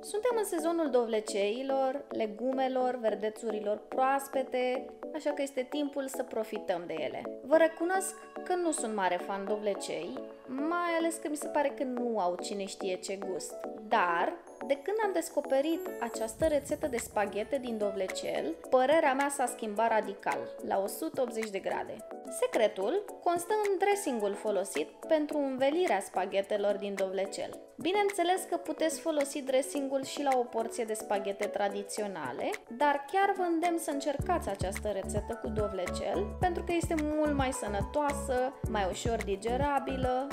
Suntem în sezonul dovleceilor, legumelor, verdețurilor proaspete, așa că este timpul să profităm de ele. Vă recunosc că nu sunt mare fan dovlecei, mai ales că mi se pare că nu au cine știe ce gust. Dar, de când am descoperit această rețetă de spaghete din dovlecel, părerea mea s-a schimbat radical, la 180 de grade. Secretul constă în dressingul folosit pentru învelirea spaghetelor din dovlecel. Bineînțeles că puteți folosi dressingul și la o porție de spaghete tradiționale, dar chiar vă îndemn să încercați această rețetă cu dovlecel, pentru că este mult mai sănătoasă, mai ușor digerabilă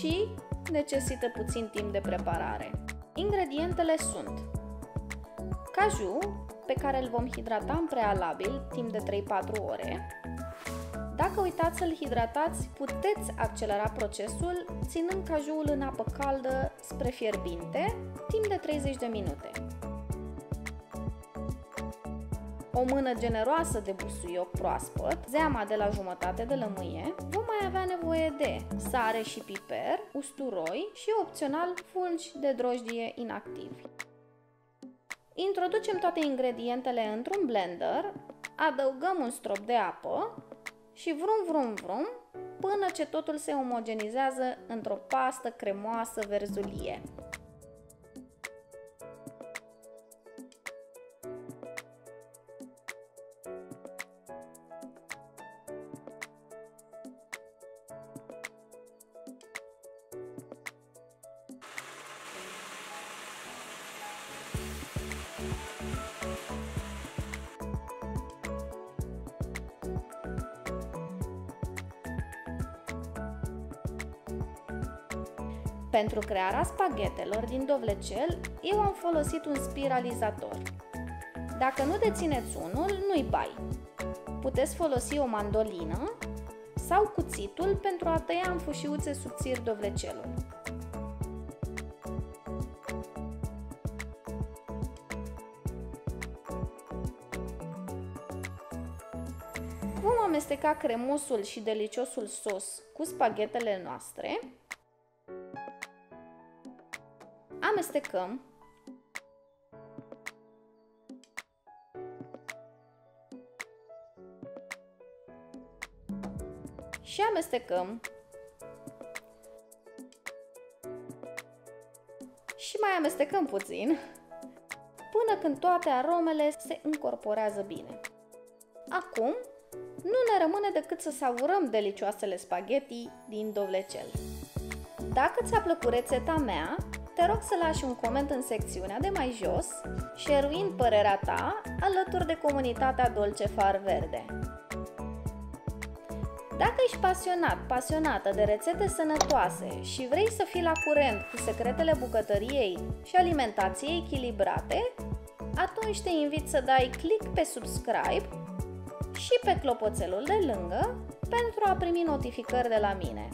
și necesită puțin timp de preparare. Ingredientele sunt caju, pe care îl vom hidrata în prealabil timp de 3-4 ore. Dacă uitați să-l hidratați, puteți accelera procesul ținând cajuul în apă caldă spre fierbinte timp de 30 de minute. O mână generoasă de busuioc proaspăt, zeama de la jumătate de lămâie, vom mai avea nevoie de sare și piper, usturoi și, opțional, fulgi de drojdie inactivi. Introducem toate ingredientele într-un blender, adăugăm un strop de apă și vrum până ce totul se omogenizează într-o pastă cremoasă verzulie. Pentru crearea spaghetelor din dovlecel, eu am folosit un spiralizator. Dacă nu dețineți unul, nu-i bai. Puteți folosi o mandolină sau cuțitul pentru a tăia în fușiuțe subțiri dovlecelul. Vom amesteca cremosul și deliciosul sos cu spaghetele noastre. Amestecăm. Și amestecăm. Și mai amestecăm puțin, până când toate aromele se încorporează bine. Acum, nu ne rămâne decât să savurăm delicioasele spagheti din dovlecel. Dacă ți-a plăcut rețeta mea, te rog să lași un coment în secțiunea de mai jos, share-uind părerea ta alături de comunitatea Dolce Far Verde. Dacă ești pasionată de rețete sănătoase și vrei să fii la curent cu secretele bucătăriei și alimentației echilibrate, atunci te invit să dai click pe subscribe și pe clopoțelul de lângă pentru a primi notificări de la mine.